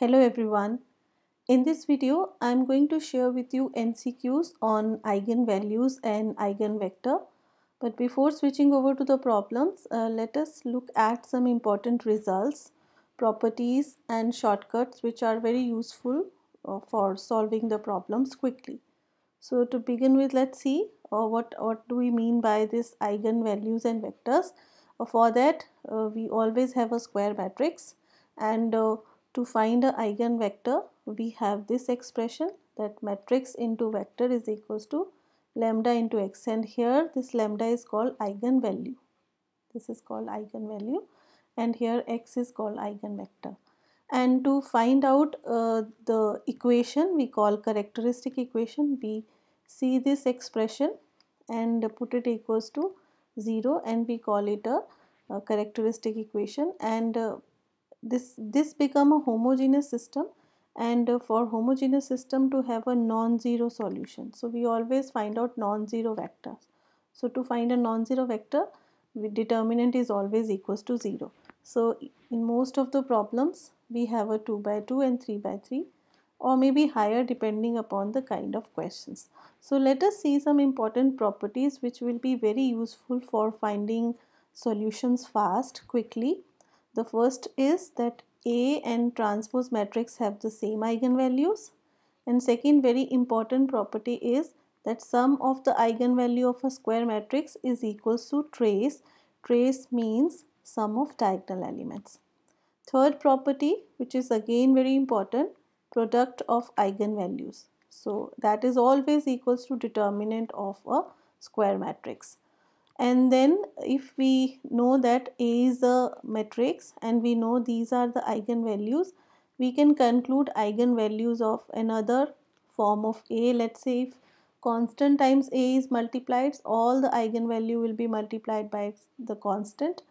Hello everyone, in this video I am going to share with you MCQs on eigenvalues and eigenvector. But before switching over to the problems, let us look at some important results, properties and shortcuts which are very useful for solving the problems quickly. So to begin with, let's see what do we mean by this eigenvalues and vectors. For that we always have a square matrix, and to find an eigenvector, we have this expression that matrix into vector is equals to lambda into x, and here this lambda is called eigenvalue. This is called eigenvalue, and here x is called eigenvector. And to find out the equation we call characteristic equation, we see this expression and put it equals to 0, and we call it a characteristic equation. And this become a homogeneous system, and for homogeneous system to have a non-zero solution, so we always find out non-zero vectors. So to find a non-zero vector, the determinant is always equals to 0. So in most of the problems we have a 2 by 2 and 3 by 3, or maybe higher depending upon the kind of questions. So let us see some important properties which will be very useful for finding solutions fast, quickly. The first is that A and transpose matrix have the same eigenvalues, and second very important property is that sum of the eigenvalue of a square matrix is equals to trace. Trace means sum of diagonal elements. Third property, which is again very important, product of eigenvalues. So that is always equals to determinant of a square matrix. And then if we know that A is a matrix and we know these are the eigenvalues, we can conclude eigenvalues of another form of A. Let's say if constant times A is multiplied, all the eigenvalue will be multiplied by the constant.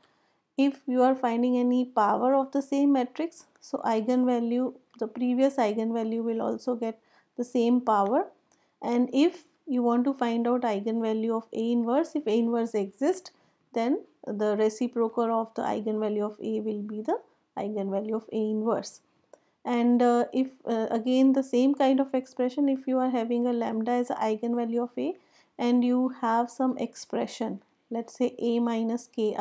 If you are finding any power of the same matrix, so eigenvalue, the previous eigenvalue will also get the same power. And if you want to find out eigenvalue of A inverse, if A inverse exists, then the reciprocal of the eigenvalue of A will be the eigenvalue of A inverse. And if again the same kind of expression, if you are having a lambda as an eigenvalue of A and you have some expression, let's say A minus ki,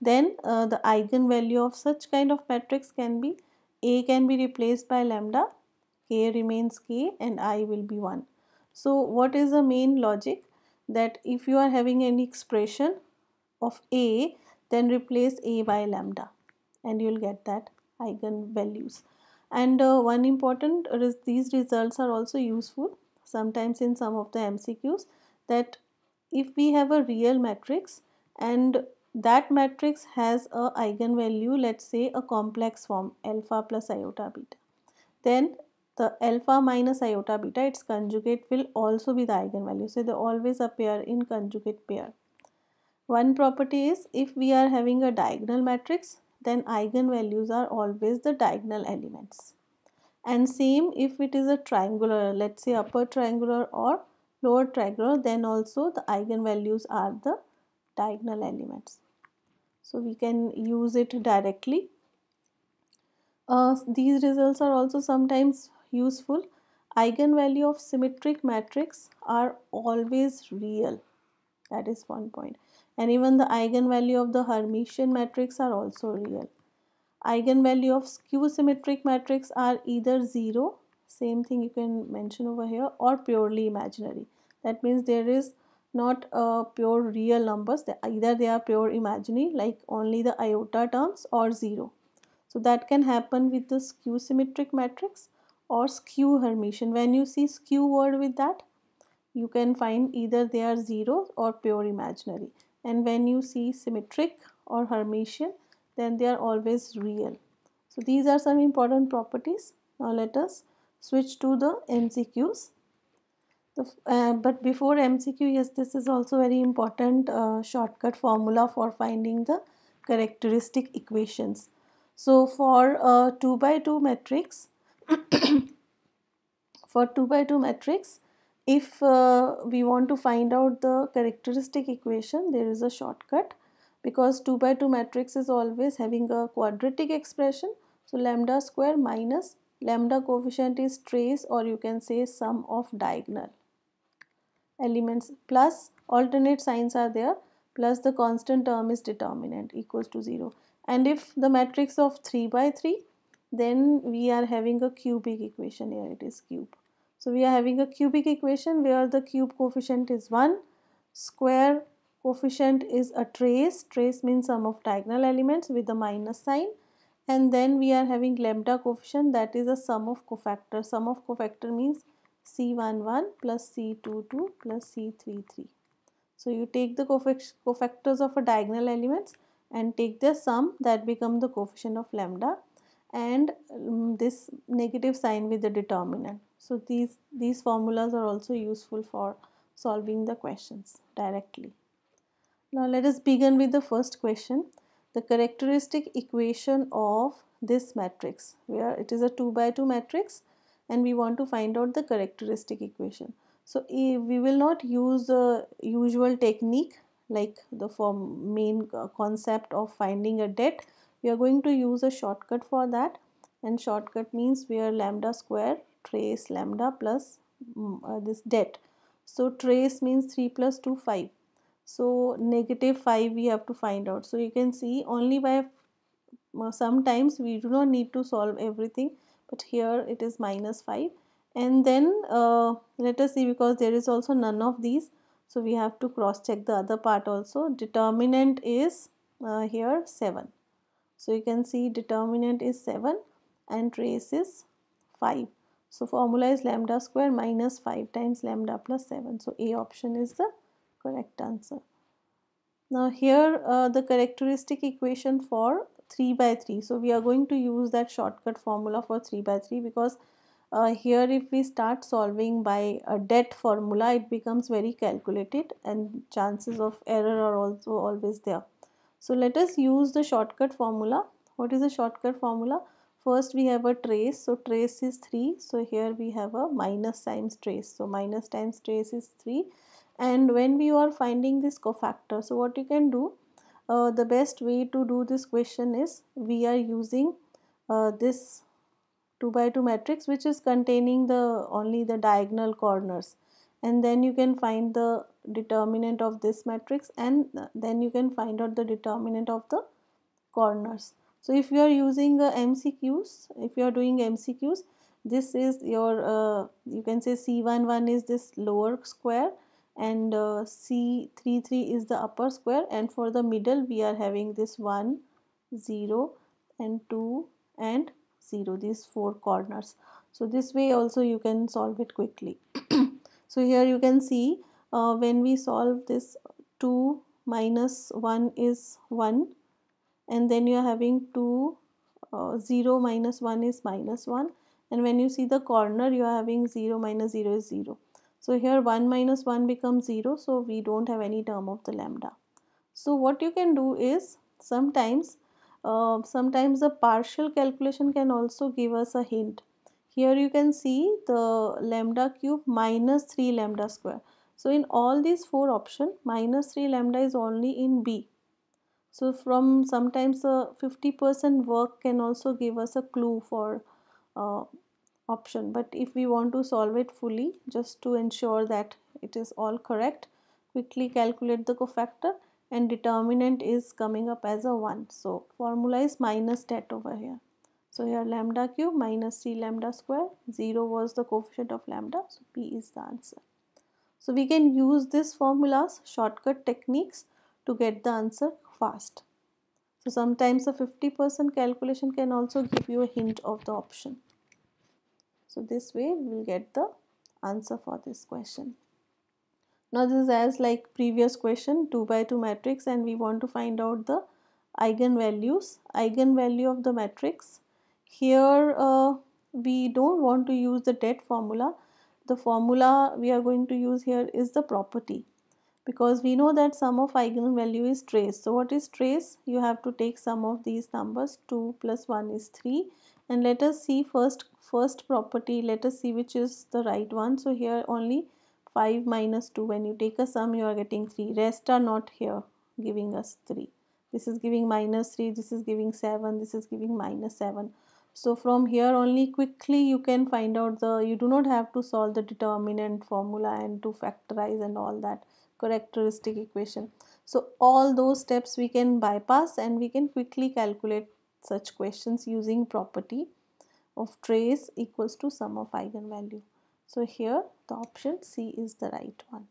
then the eigenvalue of such kind of matrix can be, A can be replaced by lambda, k remains k, and I will be 1. So what is the main logic? That if you are having an expression of A, then replace A by lambda and you will get that eigenvalues. And one important is these results are also useful sometimes in some of the MCQs, that if we have a real matrix and that matrix has a eigenvalue, let's say a complex form alpha plus iota beta, then the alpha minus iota beta, its conjugate, will also be the eigenvalue. So they always appear in conjugate pair. One property is if we are having a diagonal matrix, then eigenvalues are always the diagonal elements. And same if it is a triangular, let's say upper triangular or lower triangular, then also the eigenvalues are the diagonal elements. So we can use it directly. These results are also sometimes useful. Eigenvalue of symmetric matrix are always real, that is one point. And even the eigenvalue of the Hermitian matrix are also real. Eigenvalue of skew symmetric matrix are either 0, same thing you can mention over here, or purely imaginary. That means there is not a pure real numbers, either they are pure imaginary like only the iota terms, or 0. So that can happen with the skew symmetric matrix or skew Hermitian. When you see skew word with that, you can find either they are 0 or pure imaginary. And when you see symmetric or Hermitian, then they are always real. So these are some important properties. Now let us switch to the MCQs. But before MCQ, yes, this is also very important shortcut formula for finding the characteristic equations. So for 2 by 2 matrix, for 2 by 2 matrix, if we want to find out the characteristic equation, there is a shortcut, because 2 by 2 matrix is always having a quadratic expression. So lambda square minus Lambda coefficient is trace or you can say sum of diagonal elements, plus alternate signs are there, plus the constant term is determinant equals to 0. And if the matrix of 3 by 3, then we are having a cubic equation. Here it is cube. So we are having a cubic equation where the cube coefficient is 1, square coefficient is a trace means sum of diagonal elements with the minus sign, and then we are having lambda coefficient, that is a sum of cofactors. Sum of cofactor means C11 plus C22 plus C33. So you take the cofactors of a diagonal elements and take their sum, that become the coefficient of lambda, and this negative sign with the determinant. So these formulas are also useful for solving the questions directly. Now let us begin with the first question. The characteristic equation of this matrix, where it is a 2 by 2 matrix and we want to find out the characteristic equation. So we will not use the usual technique like the main concept of finding a debt. We are going to use a shortcut for that, and shortcut means we are lambda square trace lambda plus this debt. So trace means 3 plus 2 5. So negative 5 we have to find out. So you can see only by sometimes we do not need to solve everything, but here it is minus 5. And then let us see, because there is also none of these, so we have to cross check the other part also. Determinant is here 7. So you can see determinant is 7 and trace is 5. So formula is lambda square minus 5 times lambda plus 7. So A option is the correct answer. Now here the characteristic equation for 3 by 3. So we are going to use that shortcut formula for 3 by 3 because here if we start solving by a debt formula, it becomes very calculated and chances of error are also always there. So let us use the shortcut formula. What is the shortcut formula? First we have a trace, so trace is 3, so here we have a minus times trace, so minus times trace is 3. And when we are finding this cofactor, so what you can do, the best way to do this question is we are using this 2 by 2 matrix which is containing only the diagonal corners, and then you can find the determinant of this matrix, and then you can find out the determinant of the corners. So if you are using the MCQs, if you are doing MCQs, this is your you can say C11 is this lower square and C33 is the upper square, and for the middle we are having this 1, 0 and 2 and 0, these 4 corners. So this way also you can solve it quickly. So here you can see when we solve this 2 minus 1 is 1, and then you are having 2, 0 minus 1 is minus 1, and when you see the corner you are having 0 minus 0 is 0. So here 1 minus 1 becomes 0, so we don't have any term of the lambda. So what you can do is sometimes the partial calculation can also give us a hint. Here you can see the lambda cube minus 3 lambda square. So in all these 4 options, minus 3 lambda is only in B. So from sometimes 50% work can also give us a clue for option. But if we want to solve it fully, just to ensure that it is all correct, quickly calculate the cofactor, and determinant is coming up as a 1. So formula is minus debt over here. So here lambda cube minus 3 lambda square, 0 was the coefficient of lambda, so B is the answer. So we can use these formulas, shortcut techniques, to get the answer fast. So sometimes a 50% calculation can also give you a hint of the option. So this way we will get the answer for this question. Now this is as like previous question, 2 by 2 matrix, and we want to find out the eigenvalues, eigenvalue of the matrix. Here we don't want to use the debt formula. The formula we are going to use here is the property, because we know that sum of eigenvalue is trace. So what is trace? You have to take sum of these numbers, 2 plus 1 is 3, and let us see first property, let us see which is the right one. So here only 5 minus 2, when you take a sum you are getting 3, rest are not here giving us 3. This is giving minus 3, this is giving 7, this is giving minus 7. So from here only quickly you can find out you do not have to solve the determinant formula and to factorize and all that characteristic equation. So all those steps we can bypass and we can quickly calculate such questions using property of trace equals to sum of eigenvalue. So here the option C is the right one.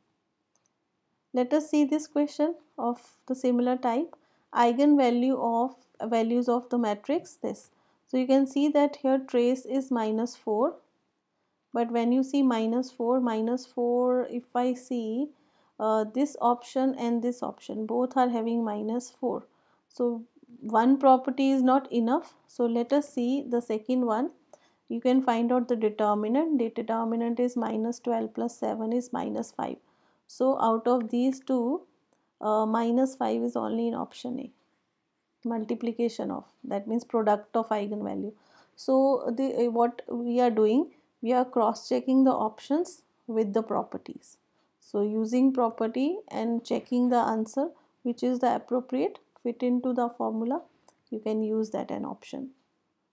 Let us see this question of the similar type, eigenvalue of values of the matrix this. So you can see that here trace is -4, but when you see minus 4, if I see this option and this option, both are having -4. So one property is not enough. So let us see the second one. You can find out the determinant. The determinant is -12 plus 7 is -5. So out of these two, -5 is only in option A. Multiplication of, that means product of eigenvalue. So what we are doing, we are cross-checking the options with the properties. So using property and checking the answer, which is the appropriate fit into the formula, you can use that an option.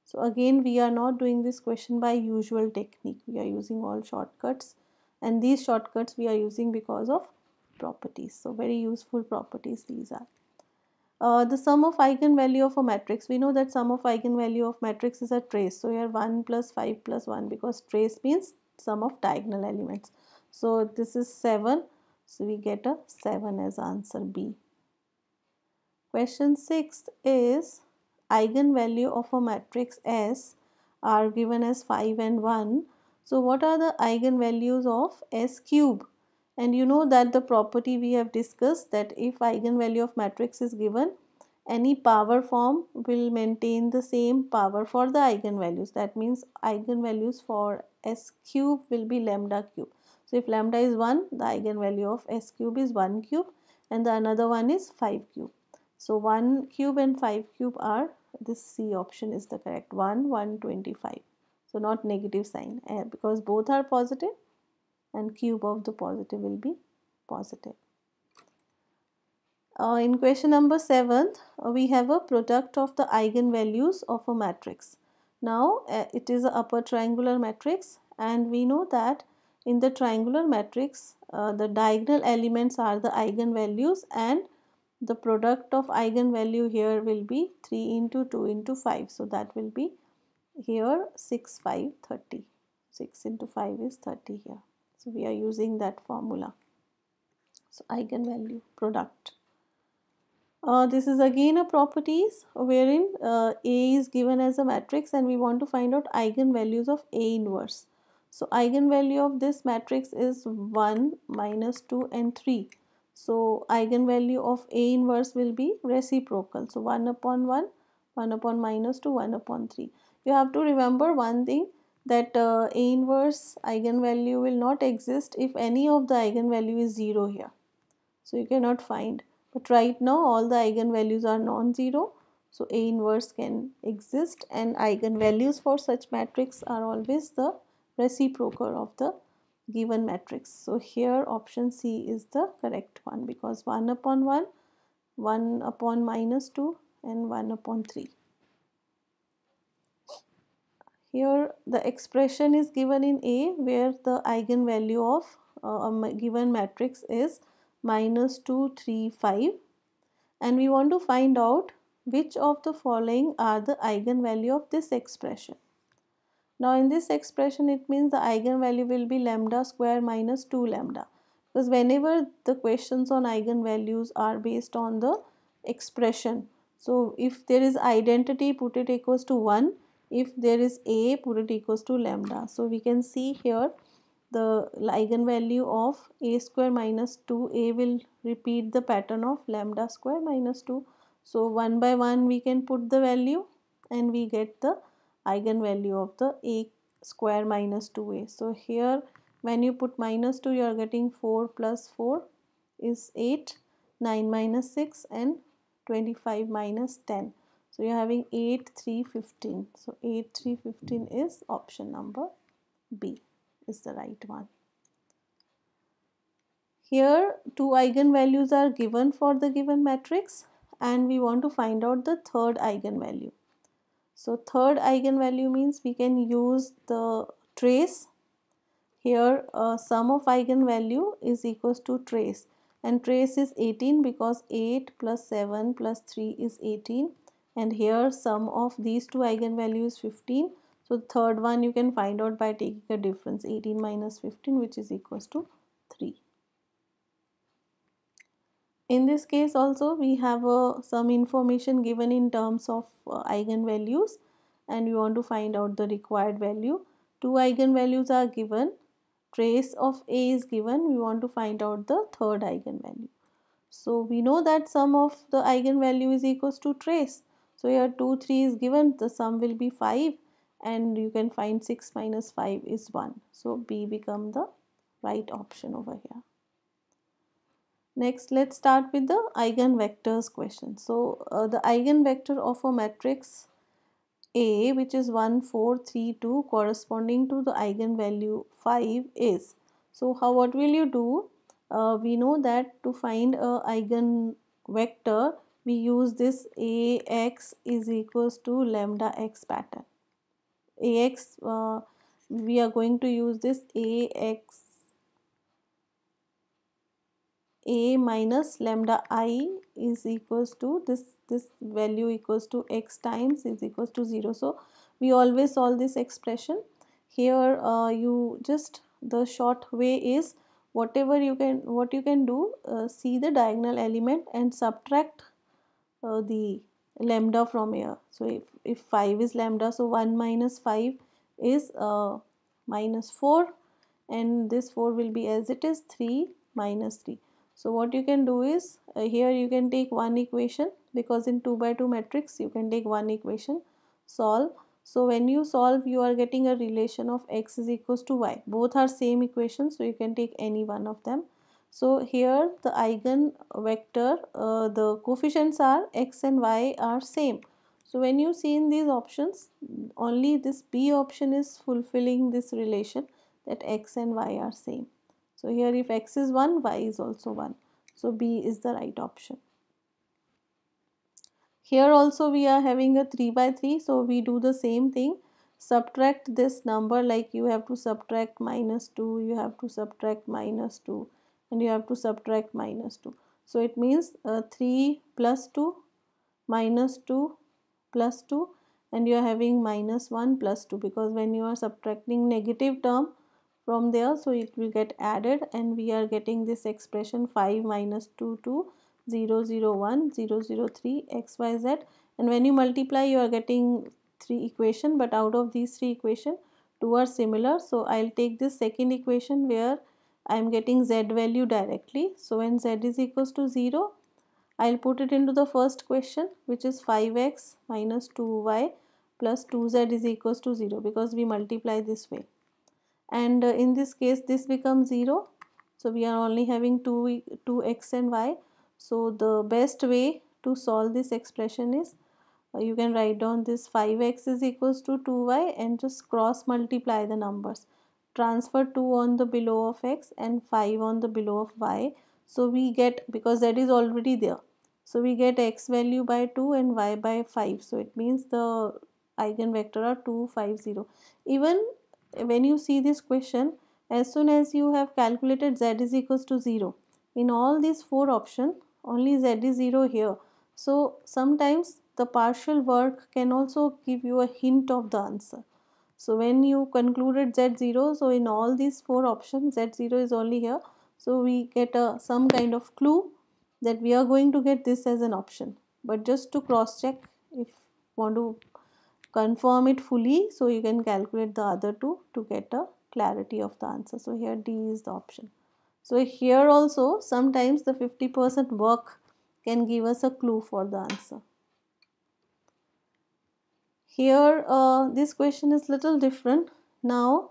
So again, we are not doing this question by usual technique. We are using all shortcuts, and these shortcuts we are using because of properties. So very useful properties these are. The sum of eigenvalue of a matrix, we know that sum of eigenvalue of matrix is a trace. So here 1 plus 5 plus 1, because trace means sum of diagonal elements. So this is 7. So we get a 7 as answer B. Question 6 is eigenvalue of a matrix S are given as 5 and 1. So what are the eigenvalues of S cube? And you know that the property we have discussed, that if eigenvalue of matrix is given, any power form will maintain the same power for the eigenvalues. That means eigenvalues for S cube will be lambda cube. So if lambda is 1, the eigenvalue of S cube is 1 cube and the another one is 5 cube. So 1 cube and 5 cube are, this C option is the correct, 1, 125. So not negative sign, because both are positive, and cube of the positive will be positive. In question number 7, we have a product of the eigenvalues of a matrix. Now it is an upper triangular matrix, and we know that in the triangular matrix the diagonal elements are the eigenvalues, and the product of eigenvalue here will be 3 into 2 into 5. So that will be here 6, 5, 30. 6 into 5 is 30 here. So we are using that formula. So eigenvalue product. This is again a properties wherein A is given as a matrix and we want to find out eigenvalues of A inverse. So eigenvalue of this matrix is 1, minus 2 and 3. So eigenvalue of A inverse will be reciprocal. So 1 upon 1, 1 upon minus 2, 1 upon 3. You have to remember one thing, that A inverse eigenvalue will not exist if any of the eigenvalue is 0 here. So you cannot find. But right now all the eigenvalues are non-zero. So A inverse can exist, and eigenvalues for such matrix are always the reciprocal of the given matrix. So here option C is the correct one, because 1 upon 1, 1 upon minus 2 and 1 upon 3. Here the expression is given in A where the eigenvalue of a given matrix is minus 2, 3, 5, and we want to find out which of the following are the eigenvalue of this expression. Now in this expression, it means the eigenvalue will be lambda square minus 2 lambda, because whenever the questions on eigenvalues are based on the expression. So if there is identity, put it equals to 1. If there is A, put it equals to lambda. So we can see here the eigenvalue of A square minus 2. A will repeat the pattern of lambda square minus 2. So one by one we can put the value and we get the eigenvalue of the A square minus 2A. So here when you put minus 2, you are getting 4 plus 4 is 8, 9 minus 6 and 25 minus 10. So you are having 8, 3, 15. So 8, 3, 15 is option number B is the right one. Here 2 eigenvalues are given for the given matrix, and we want to find out the third eigenvalue. So third eigenvalue means we can use the trace. Here sum of eigenvalue is equals to trace, and trace is 18 because 8 plus 7 plus 3 is 18, and here sum of these two eigenvalues 15. So third one you can find out by taking a difference, 18 minus 15, which is equals to 3. In this case also we have some information given in terms of eigenvalues, and we want to find out the required value. Two eigenvalues are given, trace of A is given, we want to find out the third eigenvalue. So we know that sum of the eigenvalue is equals to trace. So here 2, 3 is given, the sum will be 5, and you can find 6 minus 5 is 1. So B become the right option over here. Next, let's start with the eigenvectors question. So the eigenvector of a matrix A, which is 1, 4, 3, 2, corresponding to the eigenvalue 5 is. So what will you do? We know that to find a eigenvector, we use this Ax is equals to lambda x pattern. Ax, we are going to use this Ax A minus lambda I is equals to this value equals to x times is equals to 0. So we always solve this expression. Here you just, the short way is what you can do, see the diagonal element and subtract the lambda from here. So if 5 is lambda, so 1 minus 5 is minus 4, and this 4 will be as it is, 3 minus 3. So what you can do is, here you can take one equation, because in 2 by 2 matrix you can take one equation, solve. So when you solve, you are getting a relation of x is equals to y. Both are same equation, so you can take any one of them. So here the eigenvector, the coefficients are x and y are same. So when you see in these options, only this B option is fulfilling this relation that x and y are same. So here if x is 1, y is also 1. So B is the right option. Here also we are having a 3 by 3. So we do the same thing. Subtract this number, like you have to subtract minus 2, you have to subtract minus 2, and you have to subtract minus 2. So it means 3 plus 2 minus 2 plus 2, and you are having minus 1 plus 2, because when you are subtracting negative term from there, so it will get added, and we are getting this expression 5 minus 2 2 0 0 1 0 0 3 x y z. And when you multiply, you are getting 3 equation, but out of these 3 equation, 2 are similar. So I'll take this second equation where I'm getting z value directly. So when z is equals to 0, I'll put it into the first question, which is 5x minus 2y plus 2z is equals to 0, because we multiply this way. And in this case this becomes 0, so we are only having 2x and y. So the best way to solve this expression is, you can write down this 5x is equals to 2y and just cross multiply the numbers. Transfer 2 on the below of x and 5 on the below of y. So we get, because that is already there, so we get x value by 2 and y by 5. So it means the eigenvector are 2, 5, 0. Even when you see this question, as soon as you have calculated z is equals to 0, in all these 4 options, only z is 0 here. So sometimes the partial work can also give you a hint of the answer. So when you concluded z 0, so in all these 4 options z 0 is only here. So we get some kind of clue that we are going to get this as an option. But just to cross check, if you want to confirm it fully, so you can calculate the other two to get a clarity of the answer. So here D is the option. So here also sometimes the 50% work can give us a clue for the answer. Here this question is little different. Now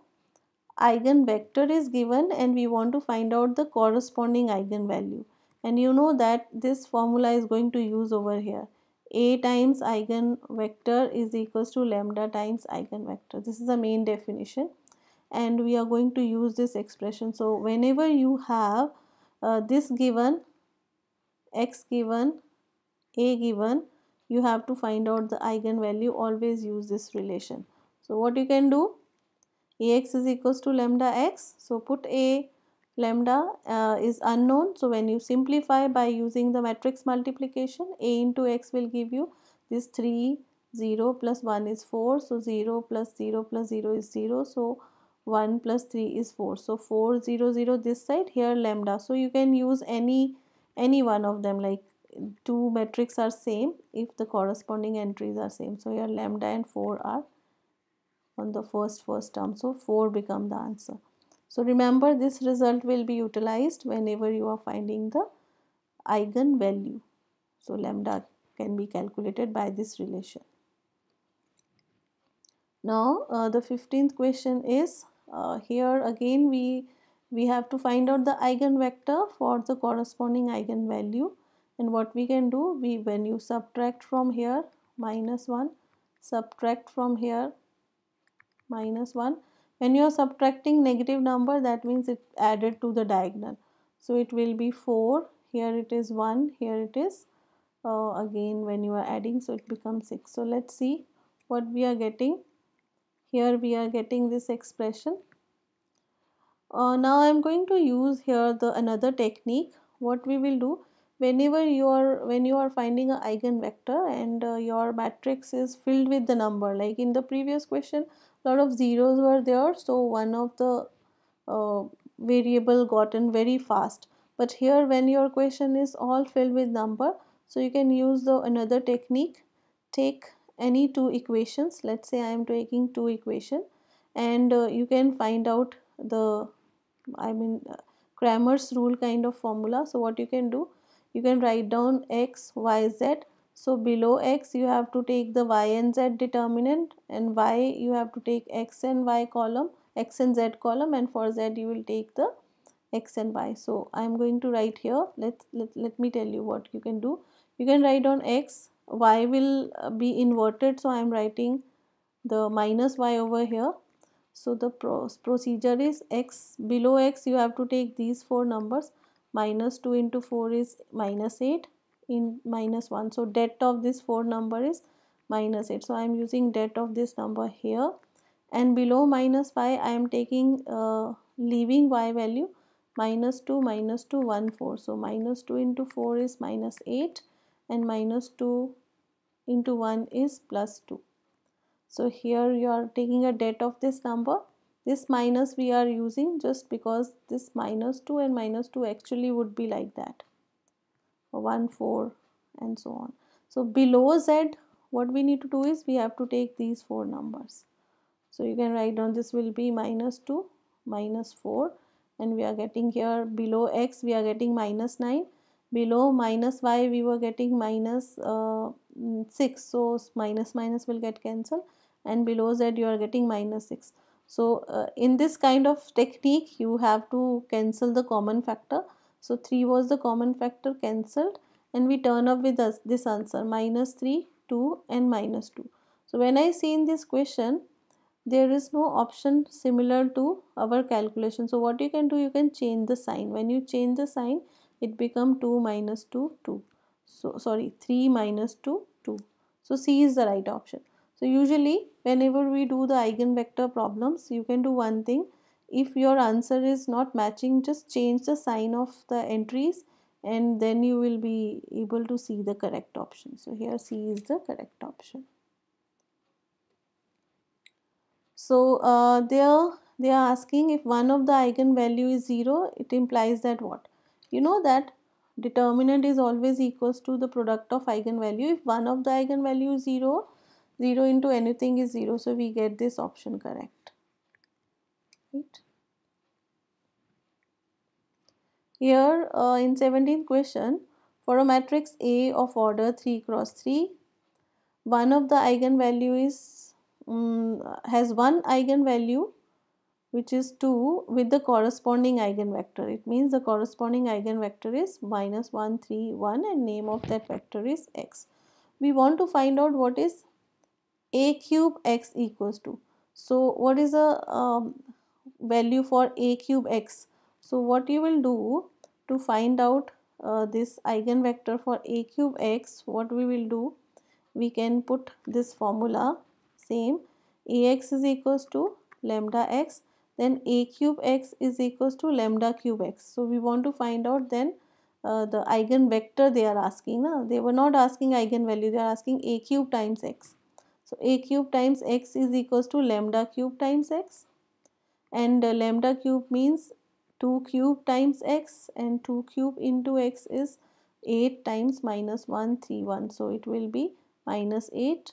eigenvector is given and we want to find out the corresponding eigenvalue, and you know that this formula is going to use over here. A times eigenvector is equals to lambda times eigenvector. This is the main definition, and we are going to use this expression. So whenever you have this given, x given, a given, you have to find out the eigenvalue. Always use this relation. So what you can do, Ax is equals to lambda x. So put A, lambda is unknown. So when you simplify by using the matrix multiplication, A into x will give you this 3, 0 plus 1 is 4. So 0 plus 0 plus 0 is 0. So 1 plus 3 is 4. So 4, 0, 0 this side, here lambda. So you can use any one of them, like two matrix are same if the corresponding entries are same. So here lambda and 4 are on the first term. So 4 become the answer. So remember, this result will be utilized whenever you are finding the eigenvalue. So lambda can be calculated by this relation. Now the 15th question is, here again we have to find out the eigenvector for the corresponding eigenvalue. And what we can do, when you subtract from here minus 1, subtract from here minus 1. When you are subtracting negative number, that means it added to the diagonal. So it will be 4, here it is 1, here it is again when you are adding, so it becomes 6. So let's see what we are getting. Here we are getting this expression. Now I am going to use here another technique. What we will do, when you are finding an eigenvector and your matrix is filled with the number, like in the previous question lot of zeros were there, so one of the variable gotten very fast. But here when your question is all filled with number, so you can use another technique. Take any two equations, let's say I am taking two equation, and you can find out the Cramer's rule kind of formula. So what you can do, you can write down x, y, z. So below x you have to take the y and z determinant, and y you have to take x and y column, x and z column, and for z you will take the x and y. So I am going to write here, let me tell you what you can do. You can write down x, y will be inverted, so I am writing the minus y over here. So the procedure is, x, below x you have to take these four numbers, minus 2 into 4 is minus 8, in minus 1. So det of this 4 number is minus 8. So I am using det of this number here, and below minus y I am taking leaving y value, minus 2, 1, 4. So minus 2 into 4 is minus 8, and minus 2 into 1 is plus 2. So here you are taking a det of this number. This minus we are using just because this minus 2 and minus 2 actually would be like that, 1, 4 and so on. So below z what we need to do is we have to take these four numbers. So you can write down, this will be minus 2, minus 4, and we are getting here below x we are getting minus 9, below minus y we were getting minus 6, so minus will get cancelled, and below z you are getting minus 6. So in this kind of technique you have to cancel the common factor. So 3 was the common factor, cancelled, and we turn up with this answer, minus 3, 2 and minus 2. So when I see in this question, there is no option similar to our calculation. So what you can do, you can change the sign. When you change the sign, it become 2 minus 2, 2. So sorry, 3 minus 2, 2. So C is the right option. So usually whenever we do the eigenvector problems, you can do one thing. If your answer is not matching, just change the sign of the entries, and then you will be able to see the correct option. So here C is the correct option. So they are asking, if one of the eigenvalue is 0, it implies that what? You know that determinant is always equals to the product of eigenvalue. If one of the eigenvalue is 0, 0 into anything is 0. So we get this option correct. Right. Here in 17th question, for a matrix A of order 3 cross 3, one of the eigenvalue is has one eigenvalue which is 2 with the corresponding eigenvector. It means the corresponding eigenvector is minus 1 3 1 and name of that vector is x. We want to find out what is a cube x equals to. So what is a value for a cube x? So what you will do to find out this eigenvector for a cube x, what we will do, we can put this formula same. Ax is equals to lambda x, then a cube x is equals to lambda cube x. So we want to find out then the eigenvector they are asking. They were not asking eigenvalue, they are asking a cube times x. So a cube times x is equals to lambda cube times x, and lambda cube means 2 cube times x, and 2 cube into x is 8 times minus 131. So it will be minus 8,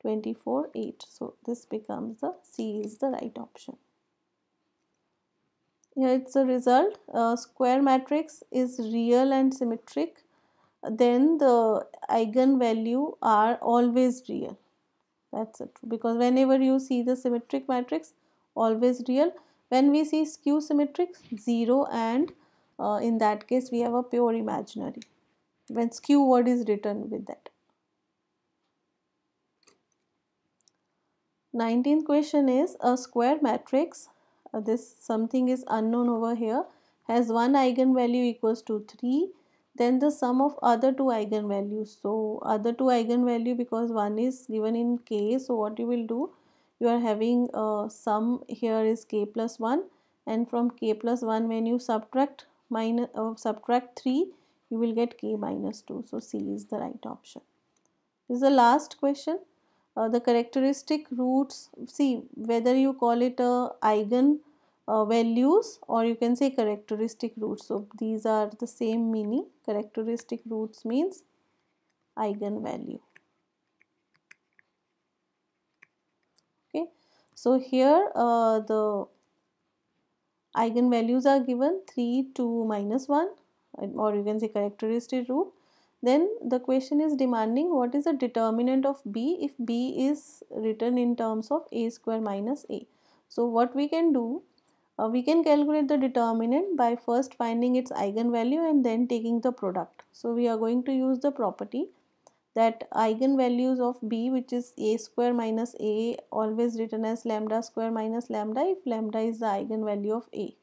24, 8. So this becomes the C is the right option. Here it's a result. Square matrix is real and symmetric. Then the eigenvalue are always real. That's it. Because whenever you see the symmetric matrix, always real. When we see skew symmetric, 0, and in that case we have a pure imaginary. When skew word is written with that. 19th question is a square matrix. This something is unknown over here. Has one eigenvalue equals to 3. Then the sum of other two eigenvalues. So other two eigenvalue, because one is given in K. So what you will do? You are having a sum here is k plus 1, and from k plus 1 when you subtract subtract 3, you will get k minus 2. So C is the right option. This is the last question. The characteristic roots, see whether you call it eigen values or you can say characteristic roots. So these are the same meaning. Characteristic roots means eigenvalue. So here the eigenvalues are given 3, 2, minus 1, or you can say characteristic root. Then the question is demanding what is the determinant of B if B is written in terms of a square minus a. So what we can do, we can calculate the determinant by first finding its eigenvalue and then taking the product. So we are going to use the property that eigenvalues of B, which is a square minus a, always written as lambda square minus lambda if lambda is the eigenvalue of a.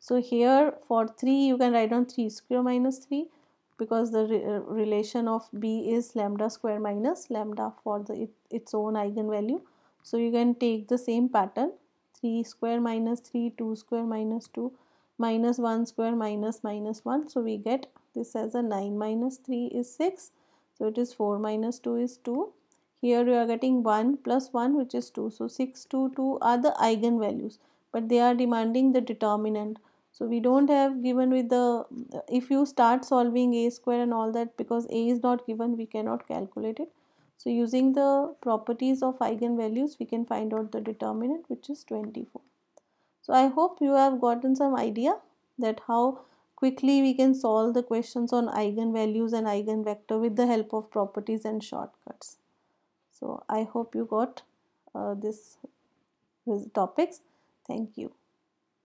So here for 3 you can write down 3 square minus 3, because the relation of B is lambda square minus lambda for its own eigenvalue. So you can take the same pattern 3 square minus 3, 2 square minus 2, minus 1 square minus minus 1. So we get this as a 9 minus 3 is 6. So it is 4 minus 2 is 2. Here we are getting 1 plus 1 which is 2. So 6, 2, 2 are the eigenvalues. But they are demanding the determinant. So we don't have given with the, if you start solving a square and all that, because a is not given, we cannot calculate it. So using the properties of eigenvalues, we can find out the determinant, which is 24. So I hope you have gotten some idea that how quickly we can solve the questions on eigenvalues and eigenvector with the help of properties and shortcuts. So I hope you got these topics. Thank you.